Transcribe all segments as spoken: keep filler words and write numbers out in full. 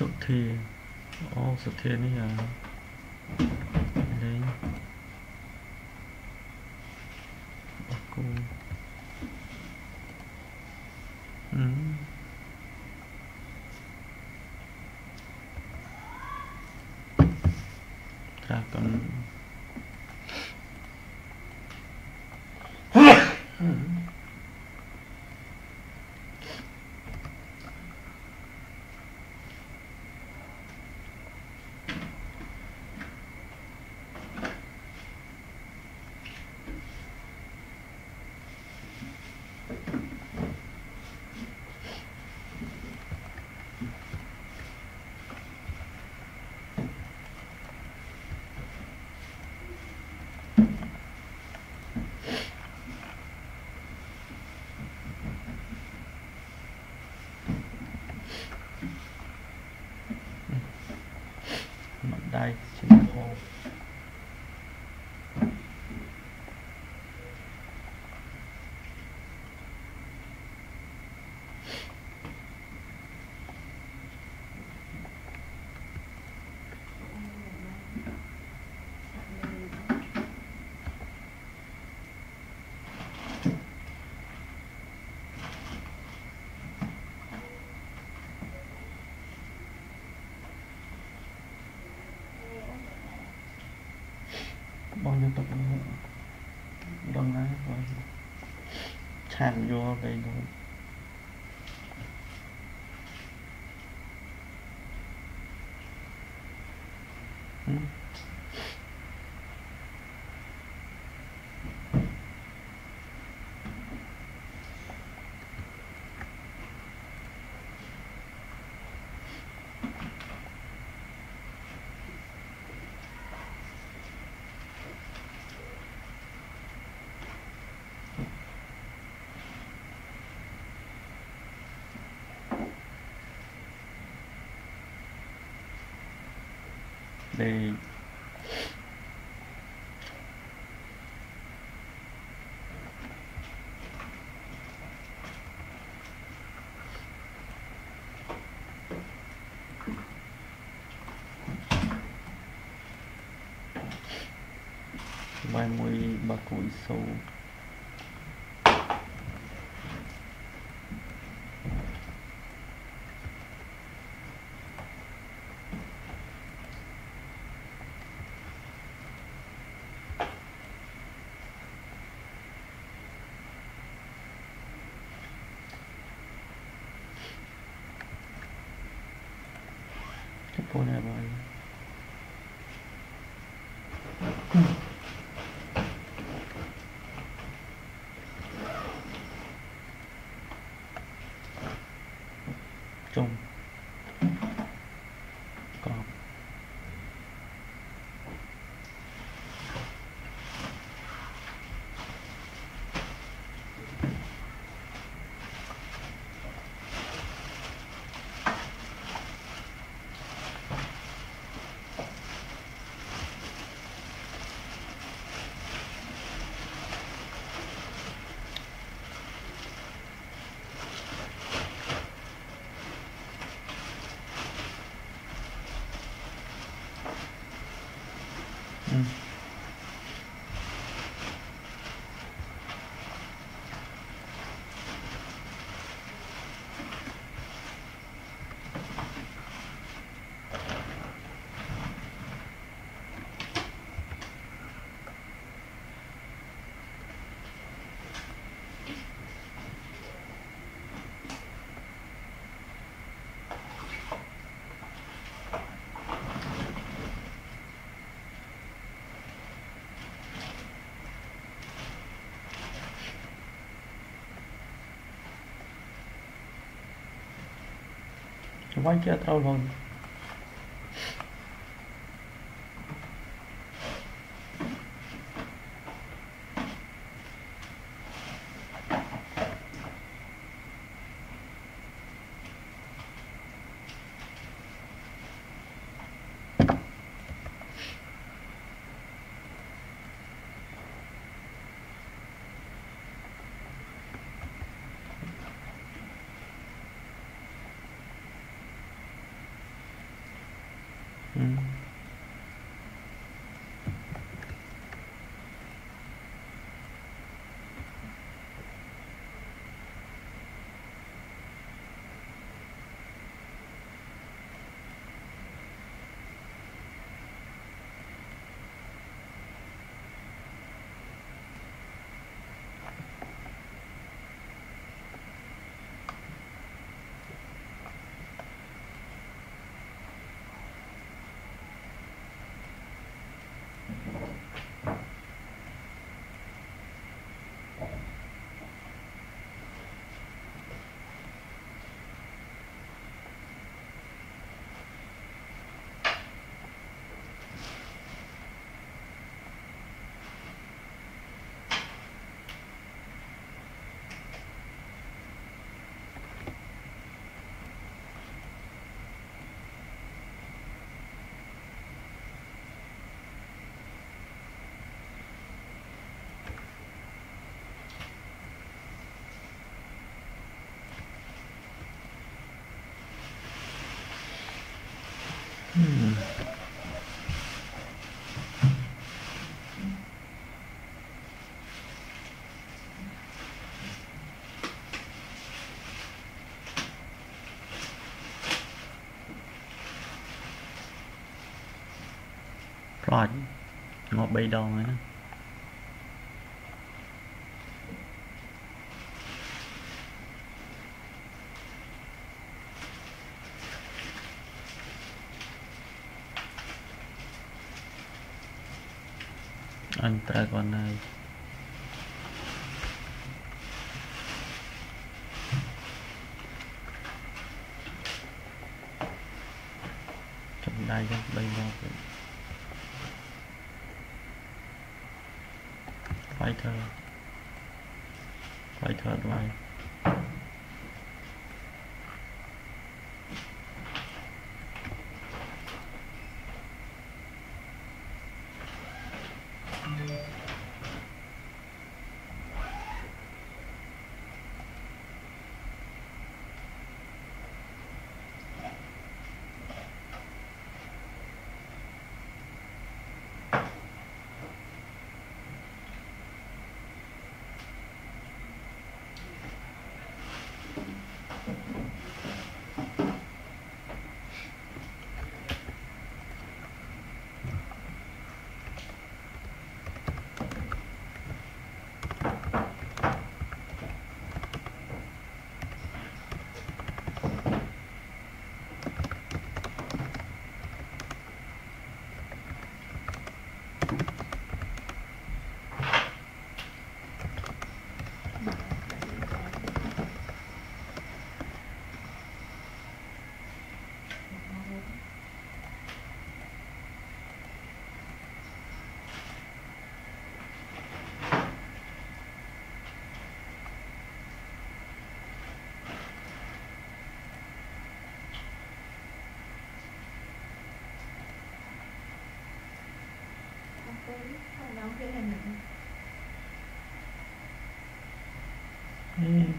สุเทอ๋อสุเทนี่อ่ะนี่กูอืมครับตอนđây chính là hồ bao nhiêu tập đông lá rồi tràn vô đầy đủ đây mai mùi bà cùi sâu con này rồi trông cọp quay kia tao luôn Mm. Hmm. Plot ngọt bay đòn nữa. Anh ta còn này trong đây trong đây nó phải thở phải thở ngoài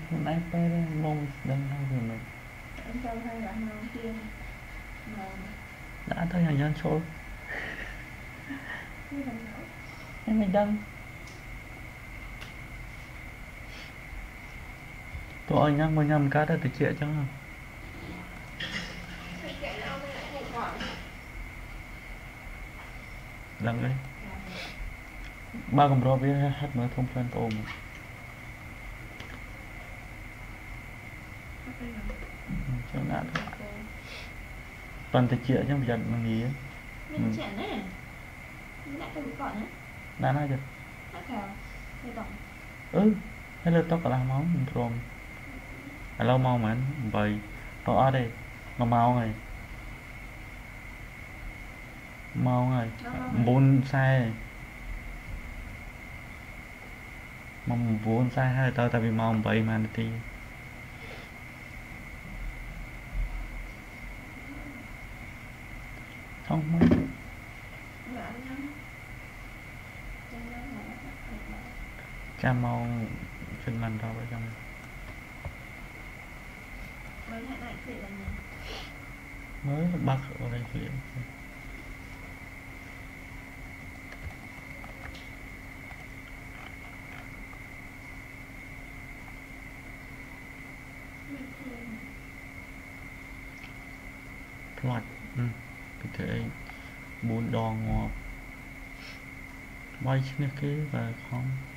hôm nay phải mong đang không được mình đã thấy hành nhân số em mình đâm tụi anh nhá mình nhầm cá đã từ chuyện chẳng không lần đấy ba cầm rô với hát mới không phân ôm cho ngã thôi toàn thể chữa trong giật mà nghĩ mình chả nè đã có bị cọ nữa đã nói chưa ừ hay là tóc cả là máu mình trộm lâu mau mà vậy tao ở đây nó mau này mau này bốn sai mong bốn sai hai tao tại vì mau vậy mà thì không mấy cha mau chuyên lần đâu vậy trong mới bác ở đây chuyện ngoặt cái thể buồn đò ngọt quay trên cái và không